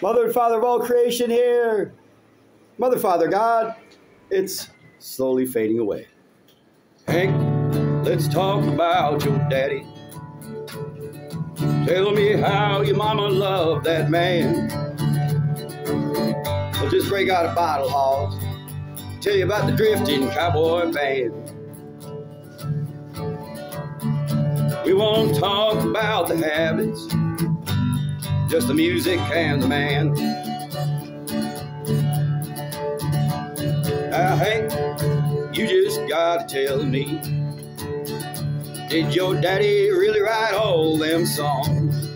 Mother and Father of all creation here. Mother, Father, God. It's slowly fading away. Hank, let's talk about your daddy. Tell me how your mama loved that man. Well, just break out a bottle, Hawes. Tell you about the drifting cowboy band. We won't talk about the habits, just the music and the man. Now, Hank, you just gotta tell me, did your daddy really write all them songs?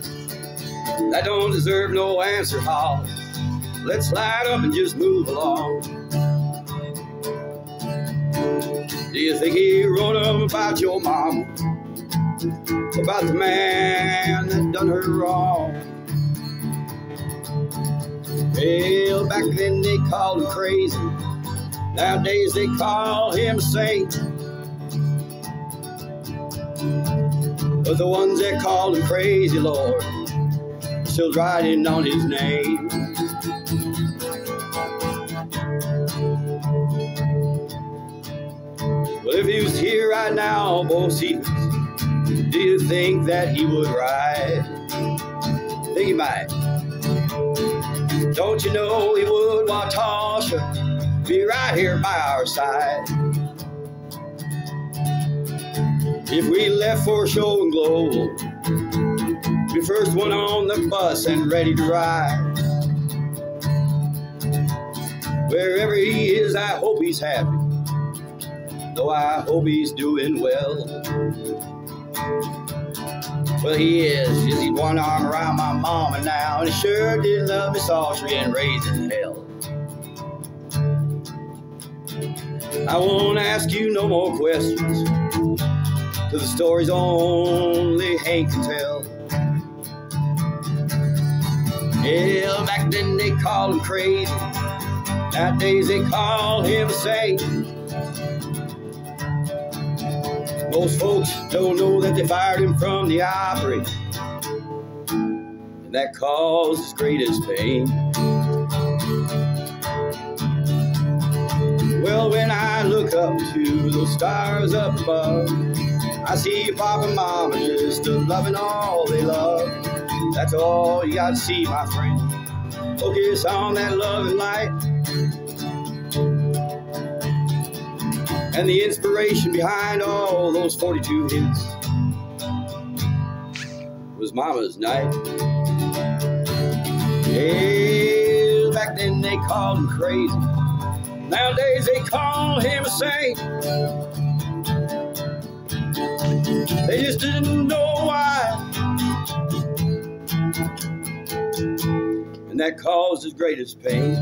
That don't deserve no answer, Hall. Let's light up and just move along. Do you think he wrote them about your mama? About the man that done her wrong? Well, back then they called him crazy. Nowadays they call him saint. But the ones that called him crazy, Lord, still riding on his name. Well, if he was here right now, Bo Seaman, do you think that he would ride? Think he might. Don't you know he would want Tasha be right here by our side? If we left for show and global, be first one on the bus and ready to ride. Wherever he is, I hope he's happy, though I hope he's doing well. Well, he is. He's one arm around my mama now, and he sure did love his sultry and raising hell. I won't ask you no more questions, 'cause the stories only Hank can tell. Hell, back then they called him crazy. Nowadays they call him Satan. Most folks don't know that they fired him from the Opry, and that caused his greatest pain. Well, when I look up to those stars up above, I see your papa and mama just loving all they love. That's all you gotta see, my friend. Focus on that love and light, and the inspiration behind all those 42 hits was Mama's night. Yeah, back then they called him crazy. Nowadays they call him a saint. They just didn't know why, and that caused his greatest pain.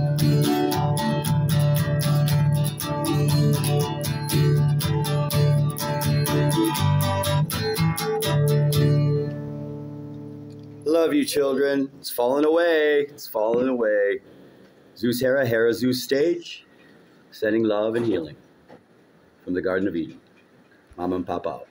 Love you, children. It's fallen away. It's fallen away. Zeus Hera, Hera Zeus stage, sending love and healing from the Garden of Eden. Mama and Papa out.